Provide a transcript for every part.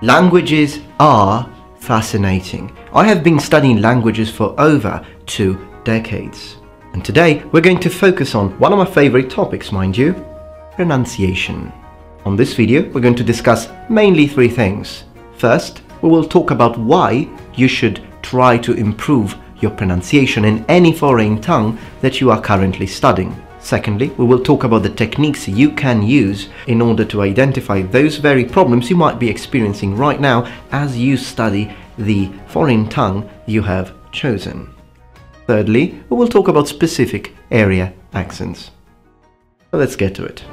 Languages are fascinating. I have been studying languages for over 2 decades. And today we're going to focus on one of my favorite topics, mind you, pronunciation. On this video, we're going to discuss mainly 3 things. First, we will talk about why you should try to improve your pronunciation in any foreign tongue that you are currently studying. Secondly, we will talk about the techniques you can use in order to identify those very problems you might be experiencing right now as you study the foreign tongue you have chosen. Thirdly, we will talk about specific area accents. So let's get to it.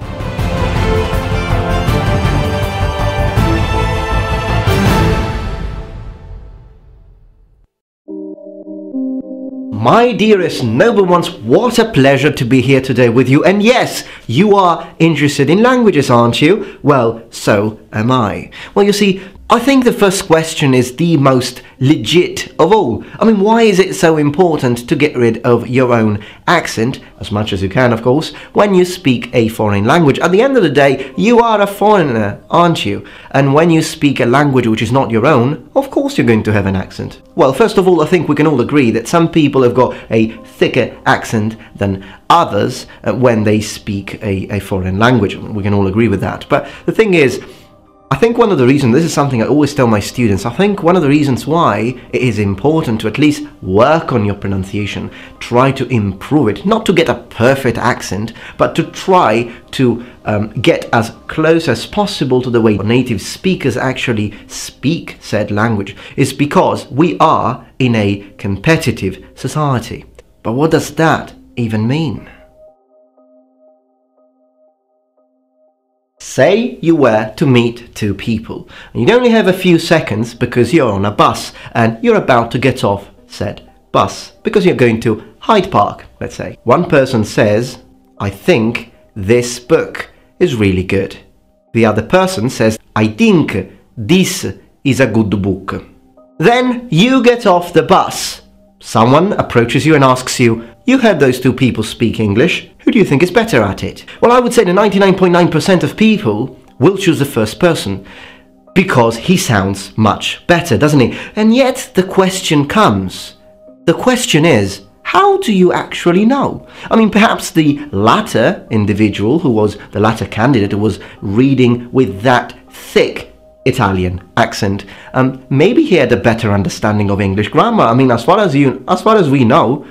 My dearest noble ones, what a pleasure to be here today with you. And yes, you are interested in languages, aren't you? Well, so am I. Well, you see, I think the first question is the most legit of all. I mean, why is it so important to get rid of your own accent, as much as you can, of course, when you speak a foreign language? At the end of the day, you are a foreigner, aren't you? And when you speak a language which is not your own, of course you're going to have an accent. Well, first of all, I think we can all agree that some people have got a thicker accent than others when they speak a foreign language. We can all agree with that. But the thing is, I think one of the reasons, this is something I always tell my students, I think one of the reasons why it is important to at least work on your pronunciation, try to improve it, not to get a perfect accent, but to try to get as close as possible to the way native speakers actually speak said language, is because we are in a competitive society. But what does that even mean? Say you were to meet 2 people, and you'd only have a few seconds because you're on a bus and you're about to get off said bus because you're going to Hyde Park, let's say. One person says, "I think this book is really good." The other person says, "I think this is a good book." Then you get off the bus. Someone approaches you and asks you, "You heard those 2 people speak English. Who do you think is better at it?" Well, I would say that 99.9% of people will choose the first person because he sounds much better, doesn't he? And yet the question comes. The question is, how do you actually know? I mean, perhaps the latter individual who was the latter candidate who was reading with that thick Italian accent, maybe he had a better understanding of English grammar. I mean, as far as we know,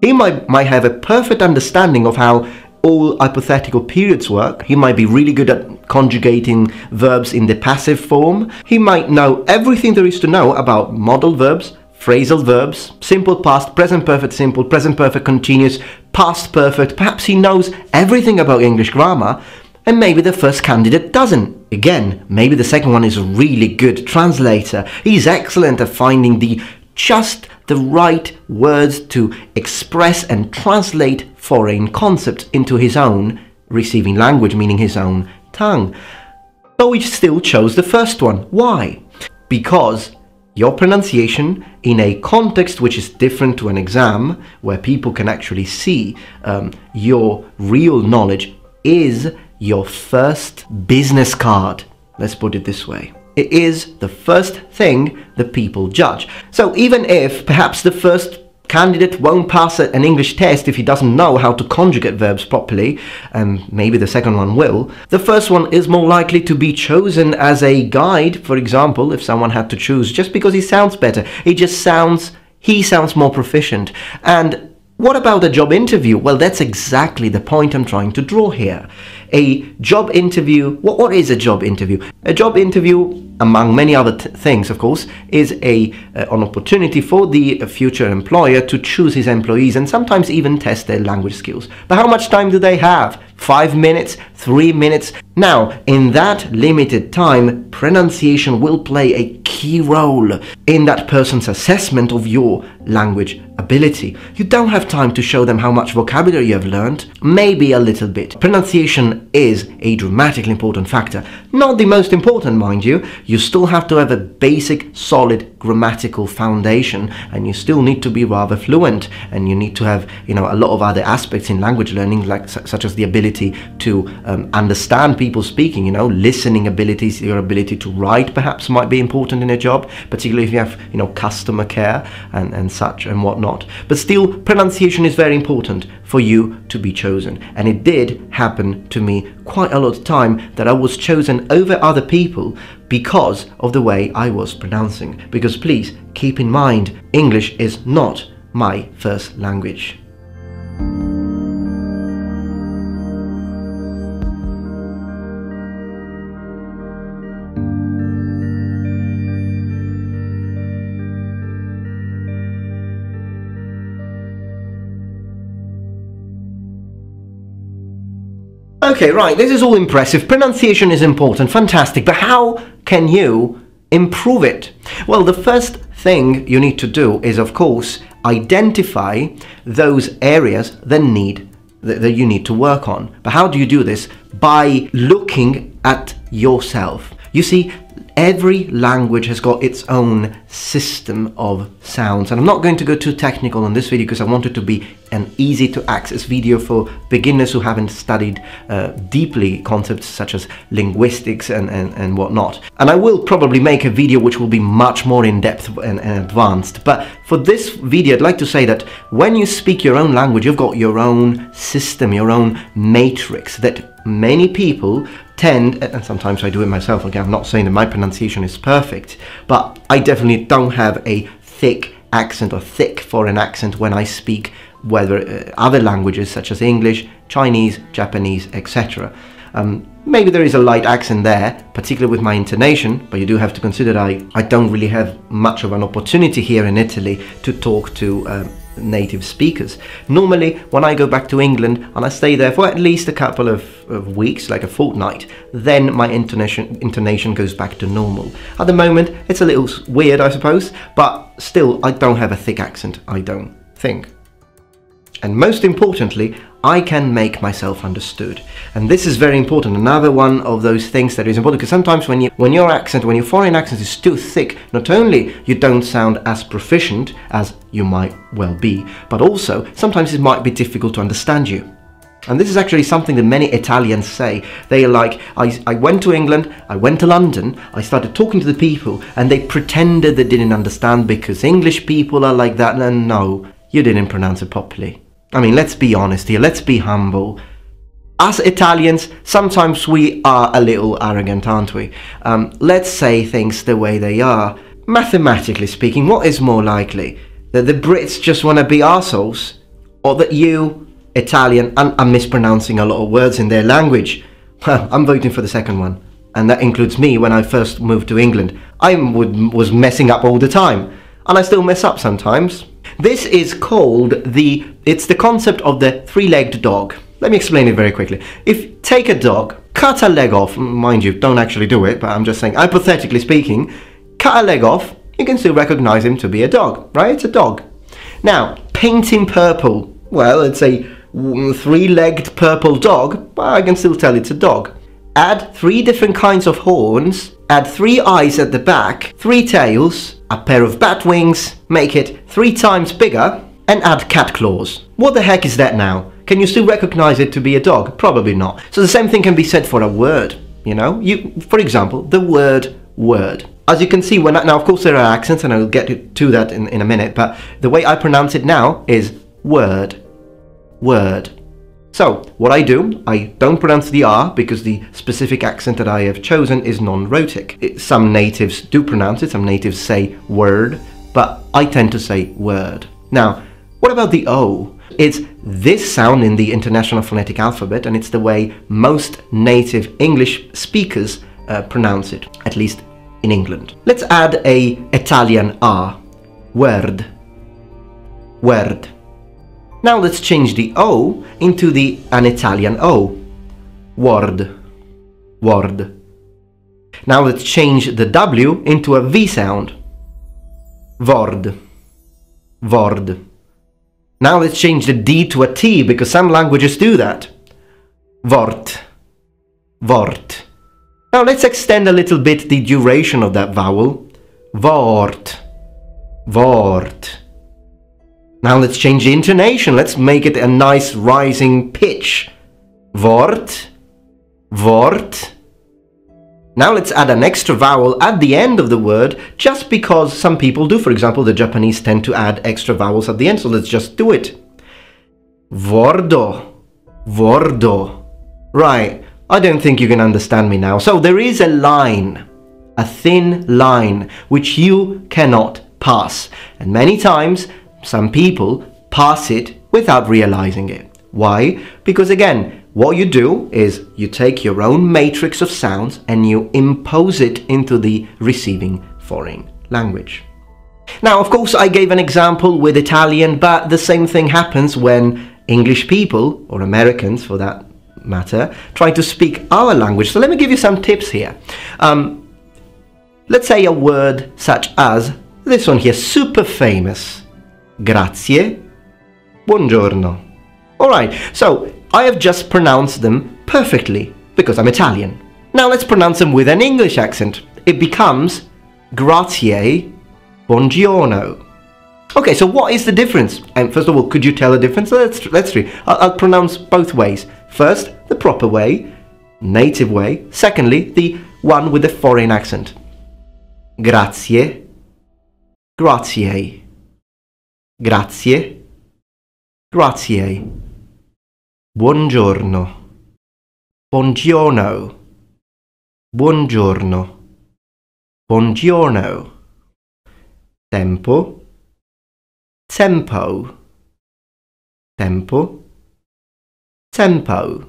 he might have a perfect understanding of how all hypothetical periods work. He might be really good at conjugating verbs in the passive form. He might know everything there is to know about modal verbs, phrasal verbs, simple past, present perfect simple, present perfect continuous, past perfect. Perhaps he knows everything about English grammar, and maybe the first candidate doesn't. Again, maybe the second one is a really good translator. He's excellent at finding just the right words to express and translate foreign concepts into his own receiving language, meaning his own tongue. But we still chose the first one. Why? Because your pronunciation in a context which is different to an exam, where people can actually see your real knowledge, is your first business card. Let's put it this way. It is the first thing the people judge. So even if perhaps the first candidate won't pass an English test if he doesn't know how to conjugate verbs properly, and maybe the second one will, the first one is more likely to be chosen as a guide, for example, if someone had to choose, just because he sounds better. He sounds more proficient. And what about a job interview? Well, that's exactly the point I'm trying to draw here. A job interview, what is a job interview? A job interview, among many other things, of course, is an opportunity for the future employer to choose his employees and sometimes even test their language skills. But how much time do they have? 5 minutes? 3 minutes? Now, in that limited time, pronunciation will play a key role in that person's assessment of your language ability. You don't have time to show them how much vocabulary you have learned, maybe a little bit. Pronunciation is a dramatically important factor. Not the most important, mind you. You still have to have a basic, solid grammatical foundation, and you still need to be rather fluent, and you need to have, a lot of other aspects in language learning, like such as the ability to understand people speaking, listening abilities, your ability to write perhaps might be important in a job, particularly if you have, customer care and such and whatnot. But still, pronunciation is very important for you to be chosen. And it did happen to me quite a lot of time that I was chosen over other people because of the way I was pronouncing. Because please keep in mind, English is not my first language. Okay, right, this is all impressive. Pronunciation is important, fantastic, but how can you improve it? Well, the first thing you need to do is, of course, identify those areas that you need to work on. But how do you do this? By looking at yourself. You see, every language has got its own system of sounds, and I'm not going to go too technical on this video because I want it to be an easy to access video for beginners who haven't studied deeply concepts such as linguistics and whatnot. And I will probably make a video which will be much more in depth and advanced, but for this video I'd like to say that when you speak your own language, you've got your own system, your own matrix that many people tend, and sometimes I do it myself, again, I'm not saying that my pronunciation is perfect, but I definitely don't have a thick accent or thick foreign accent when I speak other languages such as English, Chinese, Japanese, etc. Maybe there is a light accent there, particularly with my intonation, but you do have to consider I don't really have much of an opportunity here in Italy to talk to native speakers. Normally, when I go back to England and I stay there for at least a couple of weeks, like a fortnight, then my intonation goes back to normal. At the moment, it's a little weird, I suppose, but still, I don't have a thick accent, I don't think. And most importantly, I can make myself understood. And this is very important, another one of those things that is important, because sometimes when your foreign accent is too thick, not only you don't sound as proficient as you might well be, but also sometimes it might be difficult to understand you. And this is actually something that many Italians say. They are like, I went to England, I went to London, I started talking to the people, and they pretended they didn't understand because English people are like that, and no, you didn't pronounce it properly. I mean, let's be honest here, let's be humble. As Italians, sometimes we are a little arrogant, aren't we? Let's say things the way they are. Mathematically speaking, what is more likely? That the Brits just want to be arseholes? Or that you, Italian, and I'm mispronouncing a lot of words in their language. Well, I'm voting for the second one. And that includes me when I first moved to England. I was messing up all the time. And I still mess up sometimes. This is called it's the concept of the three-legged dog. Let me explain it very quickly. If you take a dog, cut a leg off, mind you, don't actually do it, but I'm just saying, hypothetically speaking, cut a leg off, you can still recognize him to be a dog, right? It's a dog. Now, paint him purple. Well, it's a three-legged purple dog, but I can still tell it's a dog. Add three different kinds of horns, add three eyes at the back, three tails, a pair of bat wings, make it 3 times bigger, and add cat claws. What the heck is that now? Can you still recognize it to be a dog? Probably not. So the same thing can be said for a word, for example, the word word. As you can see, now of course there are accents, and I'll get to that in a minute, but the way I pronounce it now is word, word. So, what I do, I don't pronounce the R because the specific accent that I have chosen is non-rhotic. Some natives do pronounce it, some natives say word, but I tend to say word. Now, what about the O? It's this sound in the International Phonetic Alphabet, and it's the way most native English speakers pronounce it, at least in England. Let's add a Italian R. Word. Word. Now let's change the O into an Italian O. Word. Word. Now let's change the W into a V sound. Vord. Vord. Now let's change the D to a T, because some languages do that. Vort. Vort. Now let's extend a little bit the duration of that vowel. Vort. Vort. Now let's change the intonation. Let's make it a nice rising pitch. Vort. Vort. Now let's add an extra vowel at the end of the word, just because some people do. For example, the Japanese tend to add extra vowels at the end, so let's just do it. Vordo. Vordo. Right, I don't think you can understand me now. So there is a line, a thin line, which you cannot pass. And many times, some people pass it without realizing it. Why? Because again, what you do is you take your own matrix of sounds and you impose it into the receiving foreign language. Now, of course, I gave an example with Italian, but the same thing happens when English people, or Americans for that matter, try to speak our language. So let me give you some tips here. Let's say a word such as this one here, super famous. Grazie. Buongiorno. All right, so I have just pronounced them perfectly, because I'm Italian. Now let's pronounce them with an English accent. It becomes grazie, buongiorno. Okay, so what is the difference? And first of all, could you tell a difference? Let's see. I'll pronounce both ways. First, the proper way, native way. Secondly, the one with the foreign accent. Grazie, grazie, grazie, grazie. Buongiorno, buongiorno, buongiorno, buongiorno. Tempo, tempo, tempo, tempo.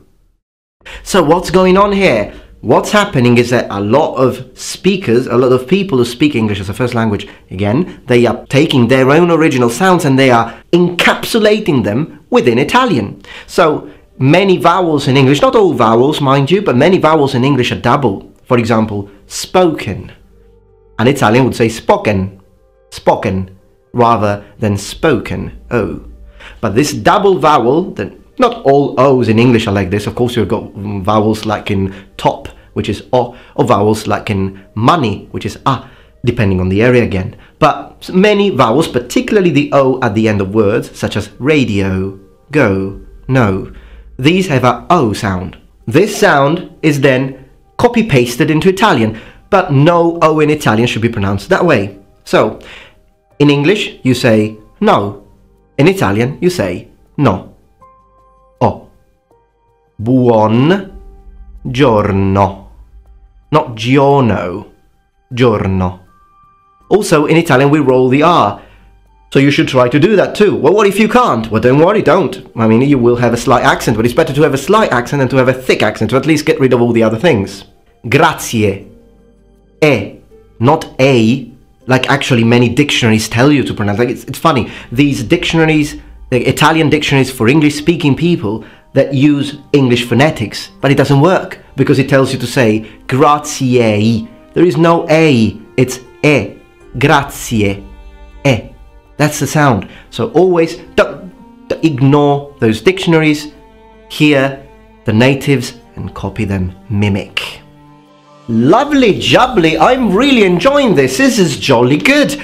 So what's going on here? What's happening is that a lot of speakers, a lot of people who speak English as a first language, again, they are taking their own original sounds and they are encapsulating them within Italian. So many vowels in English, not all vowels, mind you, but many vowels in English are double. For example, spoken. An Italian would say spoken, spoken, rather than spoken, O. But this double vowel, not all O's in English are like this. Of course, you've got vowels like in top, which is O, or vowels like in money, which is A, depending on the area again. But many vowels, particularly the O at the end of words, such as radio, go, no, these have a O sound. This sound is then copy-pasted into Italian, but no O in Italian should be pronounced that way. So, in English, you say no. In Italian, you say no. Buon giorno, not giorno, giorno. Also in Italian we roll the R, so you should try to do that too. Well, what if you can't? Well, don't worry, don't. I mean, you will have a slight accent, but it's better to have a slight accent than to have a thick accent, to at least get rid of all the other things. Grazie, E, not A, like actually many dictionaries tell you to pronounce. Like it's funny, these dictionaries, the Italian dictionaries for English-speaking people, that use English phonetics, but it doesn't work because it tells you to say grazie. There is no A, it's E. Grazie. E. That's the sound. So always ignore those dictionaries, hear the natives and copy them, mimic. Lovely jubbly, I'm really enjoying this. This is jolly good.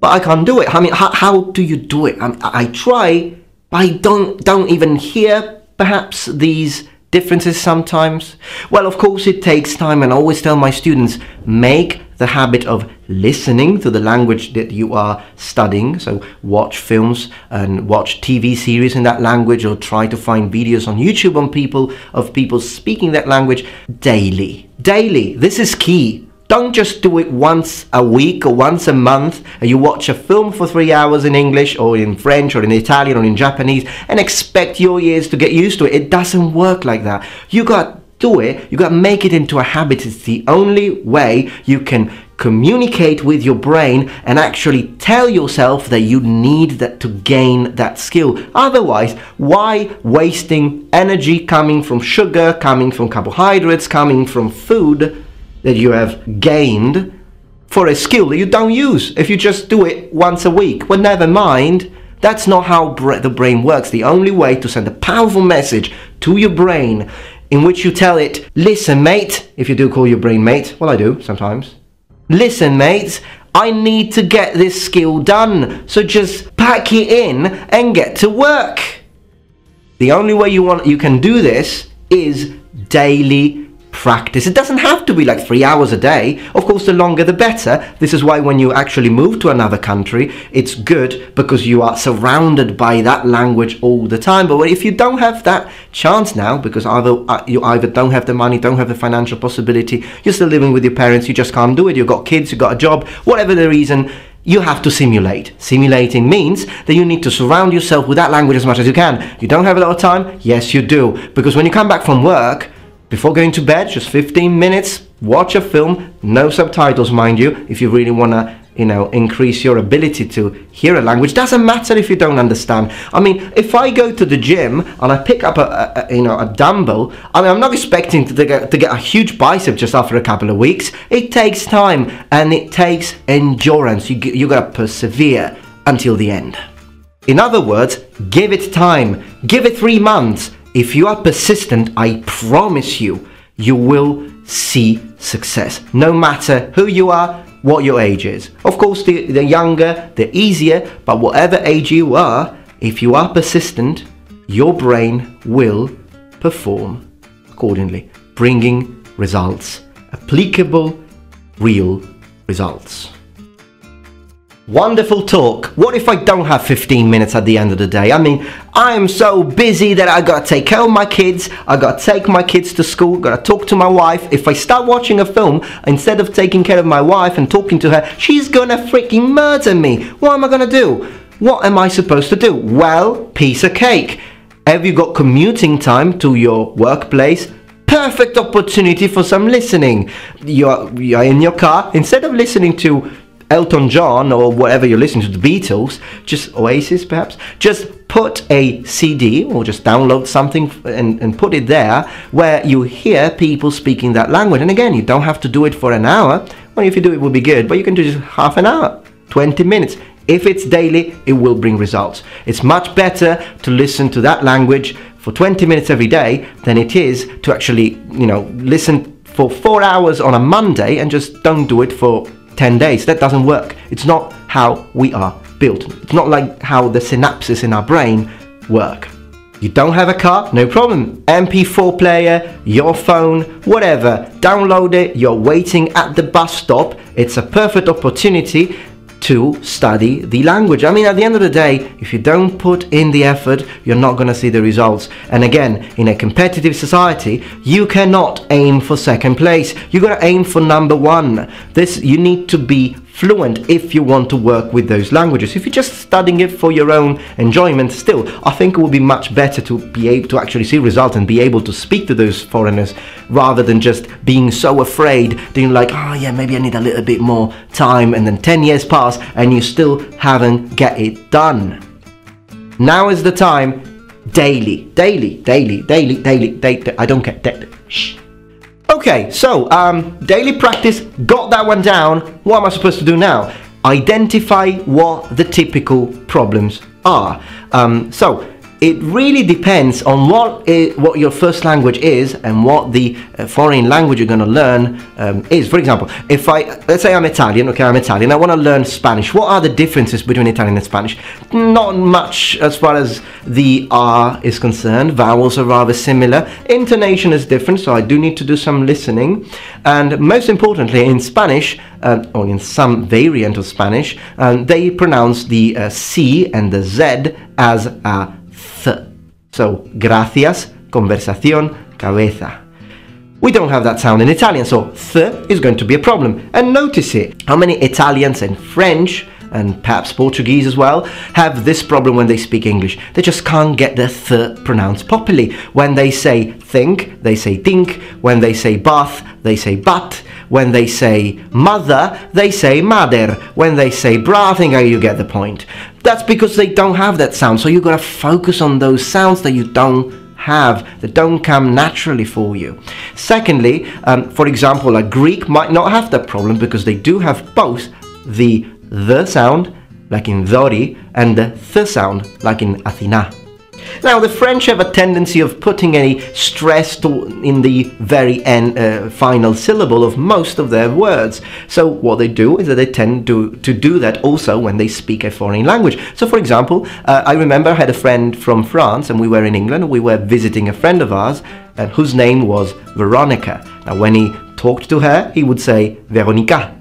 But I can't do it. I mean, how do you do it? I try. I don't even hear, perhaps, these differences sometimes. Well, of course, it takes time, and I always tell my students, make the habit of listening to the language that you are studying. So watch films and watch TV series in that language, or try to find videos on YouTube on people speaking that language daily. Daily. This is key. Don't just do it once a week or once a month and you watch a film for 3 hours in English or in French or in Italian or in Japanese and expect your ears to get used to it. It doesn't work like that. You gotta do it, you gotta make it into a habit. It's the only way you can communicate with your brain and actually tell yourself that you need that to gain that skill. Otherwise, why wasting energy coming from sugar, coming from carbohydrates, coming from food that you have gained for a skill that you don't use if you just do it once a week. Well, never mind, that's not how the brain works. The only way to send a powerful message to your brain in which you tell it, listen mate, if you do call your brain mate, well I do sometimes, listen mate, I need to get this skill done, so just pack it in and get to work. The only way you can do this is daily practice. It doesn't have to be like 3 hours a day. Of course, the longer the better. This is why when you actually move to another country, it's good because you are surrounded by that language all the time. But if you don't have that chance now, because you either don't have the money, don't have the financial possibility, you're still living with your parents, you just can't do it, you've got kids, you've got a job, whatever the reason, you have to simulate. Simulating means that you need to surround yourself with that language as much as you can. You don't have a lot of time? Yes, you do. Because when you come back from work, before going to bed, just 15 minutes, watch a film, no subtitles mind you, if you really want to, you know, increase your ability to hear a language. Doesn't matter if you don't understand. I mean, if I go to the gym and I pick up a dumbbell, I mean, I'm not expecting to get a huge bicep just after a couple of weeks. It takes time and it takes endurance. You got to persevere until the end. In other words, give it time. Give it 3 months. If you are persistent, I promise you, you will see success, no matter who you are, what your age is. Of course, the younger, the easier, but whatever age you are, if you are persistent, your brain will perform accordingly, bringing results, applicable, real results. Wonderful talk. What if I don't have 15 minutes at the end of the day? I mean, I am so busy that I gotta take care of my kids, I gotta take my kids to school, gotta talk to my wife. If I start watching a film, instead of taking care of my wife and talking to her, she's gonna freaking murder me. What am I gonna do? What am I supposed to do? Well, piece of cake. Have you got commuting time to your workplace? Perfect opportunity for some listening. You're in your car, instead of listening to Elton John or whatever you're listening to, the Beatles, just Oasis perhaps, just put a CD or just download something and put it there where you hear people speaking that language. And again, you don't have to do it for an hour. Well, if you do, it will be good, but you can do just half an hour, 20 minutes. If it's daily, it will bring results. It's much better to listen to that language for 20 minutes every day than it is to actually, you know, listen for 4 hours on a Monday and just don't do it for 10 days. That doesn't work. It's not how we are built. It's not like how the synapses in our brain work. You don't have a car? No problem. MP4 player, your phone, whatever. Download it. You're waiting at the bus stop. It's a perfect opportunity to study the language. I mean, at the end of the day, if you don't put in the effort, you're not going to see the results. And again, in a competitive society, you cannot aim for second place. You got to aim for number one. This, you need to be fluent if you want to work with those languages. If you're just studying it for your own enjoyment, still, I think it would be much better to be able to actually see results and be able to speak to those foreigners rather than just being so afraid that you're like, oh yeah, maybe I need a little bit more time, and then 10 years pass and you still haven't get it done. Now is the time. Daily. I don't get that. Okay, so daily practice, got that one down. What am I supposed to do now? Identify what the typical problems are. So it really depends on what your first language is and what the foreign language you're going to learn is. For example, if let's say I'm Italian, okay, I'm Italian, I want to learn Spanish. What are the differences between Italian and Spanish? Not much as far as the R is concerned. Vowels are rather similar. Intonation is different, so I do need to do some listening. And most importantly, in Spanish, or in some variant of Spanish, they pronounce the C and the Z as a th. So, gracias, conversación, cabeza. We don't have that sound in Italian, so th is going to be a problem. And notice it, how many Italians and French, and perhaps Portuguese as well, have this problem when they speak English. They just can't get the th pronounced properly. When they say think, they say think. When they say bath, they say bat. When they say mother, they say mother. When they say bra, I think you get the point. That's because they don't have that sound, so you've got to focus on those sounds that you don't have, that don't come naturally for you. Secondly, for example, a Greek might not have that problem because they do have both the th sound, like in Dori, and the th sound, like in Athena. Now, the French have a tendency of putting any stress in the very end, final syllable of most of their words. So what they do is that they tend to do that also when they speak a foreign language. So, for example, I remember I had a friend from France, and we were in England, and we were visiting a friend of ours, and whose name was Veronica. Now, when he talked to her, he would say Veronica,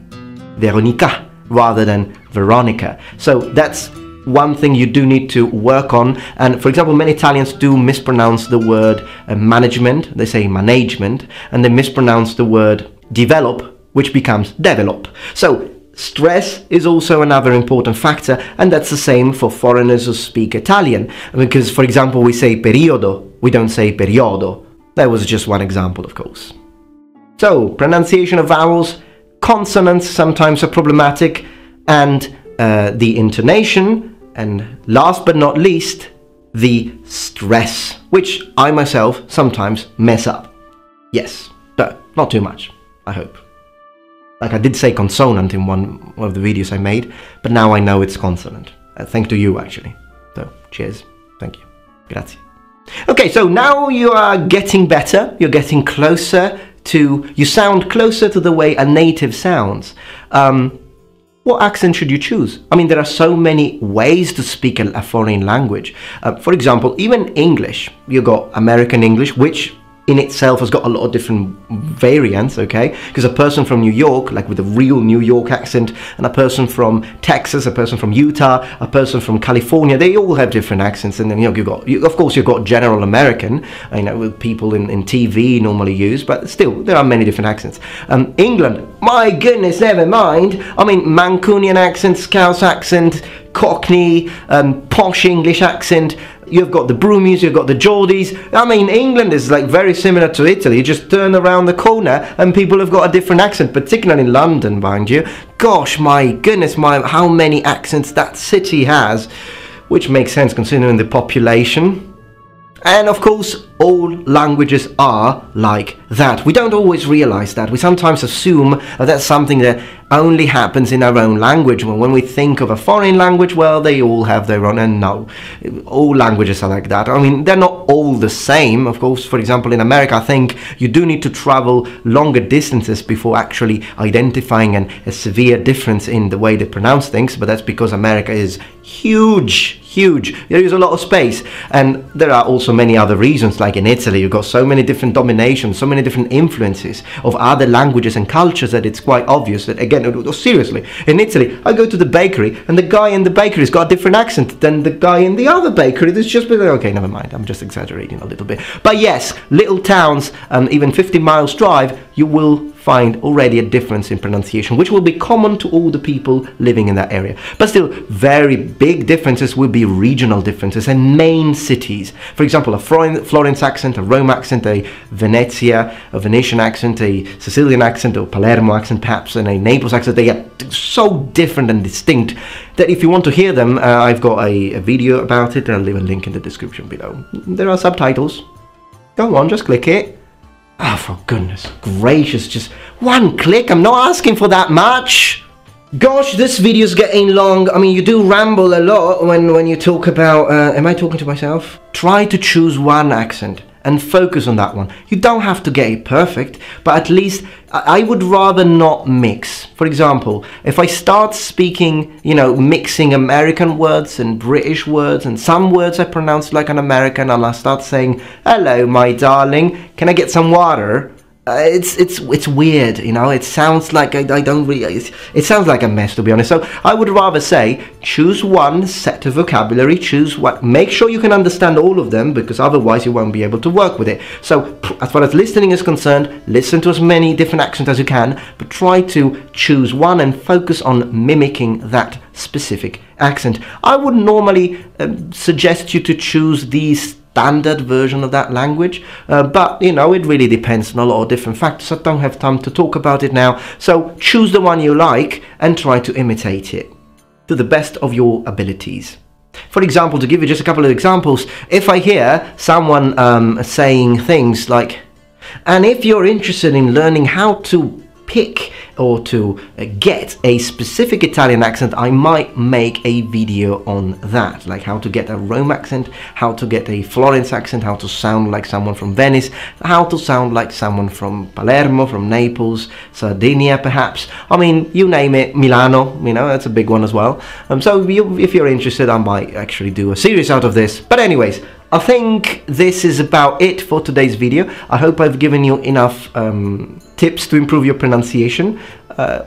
Veronica, rather than Veronica. So that's one thing you do need to work on. And for example, many Italians do mispronounce the word management. They say management, and they mispronounce the word develop, which becomes develop. So stress is also another important factor, and that's the same for foreigners who speak Italian. Because, for example, we say periodo, we don't say periodo. That was just one example, of course. So, pronunciation of vowels, consonants sometimes are problematic, and the intonation, and last but not least, the stress, which I myself sometimes mess up. Yes, but not too much, I hope. Like, I did say consonant in one of the videos I made, but now I know it's consonant. Thanks to you, actually. So, cheers. Thank you. Grazie. Okay, so now you are getting better, you're getting closer to, you sound closer to the way a native sounds. What accent should you choose? I mean, there are so many ways to speak a foreign language. For example, even English. You've got American English, which in itself has got a lot of different variants, okay? Because a person from New York, like with a real New York accent, and a person from Texas, a person from Utah, a person from California, they all have different accents. And then, you know, you've got general American, you know, with people in TV normally use, but still, there are many different accents. England, my goodness, never mind. I mean, Mancunian accent, Scouse accent, Cockney, posh English accent. You've got the Brumies, you've got the Geordies. I mean, England is like very similar to Italy. You just turn around the corner and people have got a different accent, particularly in London, mind you. Gosh, my goodness, how many accents that city has, which makes sense considering the population. And of course, all languages are like that. We don't always realize that. We sometimes assume that that's something that only happens in our own language. When we think of a foreign language, well, they all have their own, and no, all languages are like that. I mean, they're not all the same, of course. For example, in America, I think you do need to travel longer distances before actually identifying a severe difference in the way they pronounce things, but that's because America is huge, huge. There is a lot of space, and there are also many other reasons. Like in Italy, you've got so many different dominations, so many different influences of other languages and cultures that it's quite obvious that, again, seriously, in Italy, I go to the bakery and the guy in the bakery's got a different accent than the guy in the other bakery. There's just, okay, never mind, I'm just exaggerating a little bit. But yes, little towns, even 50 miles drive, you will find already a difference in pronunciation, which will be common to all the people living in that area. But still, very big differences will be regional differences and main cities. For example, a Florence accent, a Rome accent, a Venetian accent, a Sicilian accent, or Palermo accent perhaps, and a Naples accent. They are so different and distinct that if you want to hear them, I've got a video about it, and I'll leave a link in the description below. There are subtitles. Go on, just click it. Oh, for goodness gracious, just one click. I'm not asking for that much. Gosh, this video's getting long. I mean, you do ramble a lot when you talk about... am I talking to myself? Try to choose one accent and focus on that one. You don't have to get it perfect, but at least I would rather not mix. For example, if I start speaking, you know, mixing American words and British words, and some words I pronounce like an American, and I start saying, hello, my darling, can I get some water? It's weird, you know, it sounds like I don't really, it sounds like a mess, to be honest. So I would rather say, choose one set of vocabulary, choose what, make sure you can understand all of them, because otherwise you won't be able to work with it. So as far as listening is concerned, listen to as many different accents as you can, but try to choose one and focus on mimicking that specific accent. I would normally suggest you to choose these standard version of that language, but you know, it really depends on a lot of different factors. I don't have time to talk about it now, so choose the one you like and try to imitate it to the best of your abilities. For example, to give you just a couple of examples, if I hear someone saying things like, and if you're interested in learning how to pick or to get a specific Italian accent, I might make a video on that, like how to get a Rome accent, how to get a Florence accent, how to sound like someone from Venice, how to sound like someone from Palermo, from Naples, Sardinia perhaps, I mean, you name it, Milano, you know, that's a big one as well. If you're interested, I might actually do a series out of this. But anyways, I think this is about it for today's video. I hope I've given you enough tips to improve your pronunciation.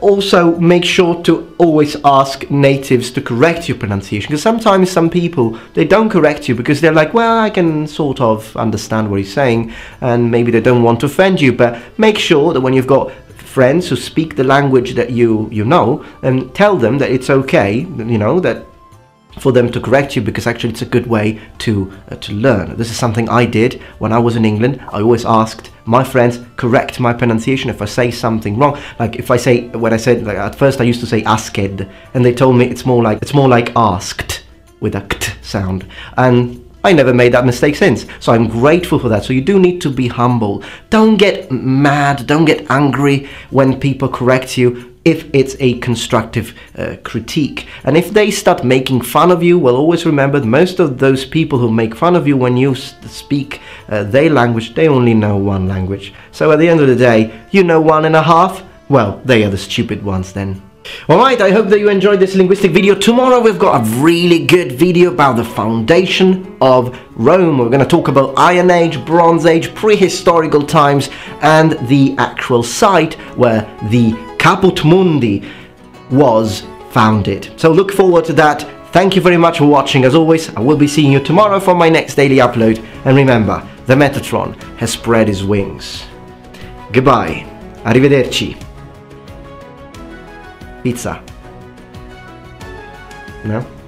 Also, make sure to always ask natives to correct your pronunciation, because sometimes some people, they don't correct you because they're like, well, I can sort of understand what he's saying, and maybe they don't want to offend you. But make sure that when you've got friends who speak the language that you know, and tell them that it's okay, you know, that for them to correct you, because actually it's a good way to learn. This is something I did when I was in England. I always asked my friends, correct my pronunciation if I say something wrong. Like if I say, when I said, like at first I used to say asked, and they told me it's more like asked with a kt sound, and I never made that mistake since, so I'm grateful for that. So you do need to be humble. Don't get mad, don't get angry when people correct you, if it's a constructive critique. And if they start making fun of you, well, always remember that most of those people who make fun of you when you speak their language, they only know one language. So at the end of the day, you know one and a half? Well, they are the stupid ones then. Alright, I hope that you enjoyed this linguistic video. Tomorrow we've got a really good video about the foundation of Rome. We're going to talk about Iron Age, Bronze Age, prehistorical times, and the actual site where the Caput Mundi was founded. So look forward to that. Thank you very much for watching. As always, I will be seeing you tomorrow for my next daily upload. And remember, the Metatron has spread his wings. Goodbye. Arrivederci. Pizza. No?